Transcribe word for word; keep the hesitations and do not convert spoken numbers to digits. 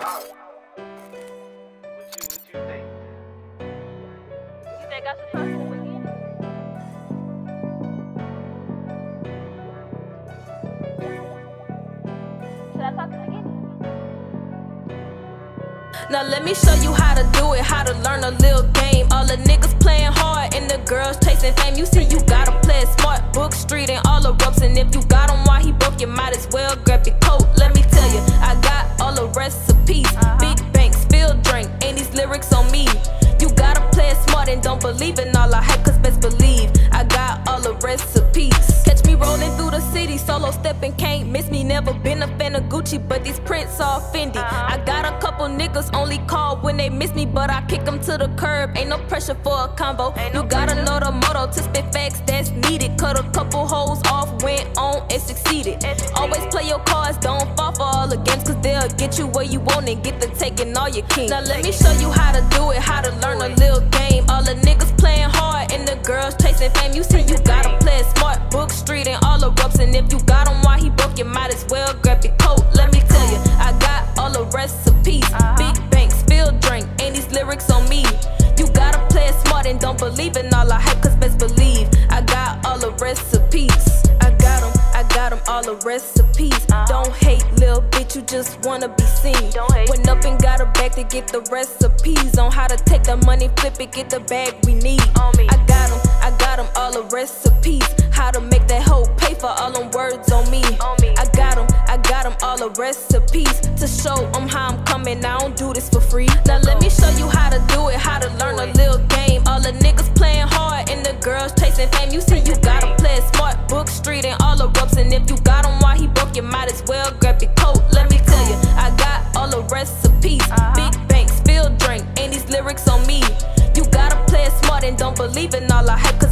Now let me show you how to do it, how to learn a little game. All the niggas playing hard and the girls chasing fame. You see you gotta play it smart, Book Street and all the ropes. And if you got him while he broke, you might as well grab your coat. Let me tell you, I got all the recipes. Big bank, spilled drink, and these lyrics on me. You gotta play it smart and don't believe in all I hype, cause best believe I got all the recipes. Catch me rolling through the city, solo stepping, can't miss me. Never been a fan of Gucci, but these prints all Fendi. I got a couple niggas only call when they miss me, but I kick them to the curb. Ain't no pressure for a combo. You gotta know the motto to spit facts that's needed. Cut a couple hoes off, went on and succeeded. Always play your cards, don't fall for all the games, cause they'll get you where you want and get to taking all your kings. Now let me show you how to do it, how to learn a little game. All the niggas playing hard and the girls chasing fame. You see you gotta play it smart, Book Street and all the ropes. And if you got him while he broke, you might as well grab your coat. Let me tell you, I got all the recipes. Big bank, spilled drink, and these lyrics on me. You gotta play it smart and don't believe in all I hype, cause best believe I got all the recipes. I got them, I got them, all the recipes. Don't hate, little bitch, you just wanna be seen. Went up and got her back to get the recipes on how to take the money, flip it, get the bag we need. I got them, I got them, all the recipes. How to make that hoe pay for all them words on me. I got them, I got them all the recipes to show them how I'm coming. I don't do this for free. Now let me show you how to do it, how to learn a little game. All the niggas playing hard and the girls chasing fame. You see you gotta play it smart, Book Street and all the ropes. And if you got him while he broke, you might as well grab your coat. Let me tell you, I got all the recipes. Big bank, spilled drink, and these lyrics on me. You gotta play it smart and don't believe in all I hype.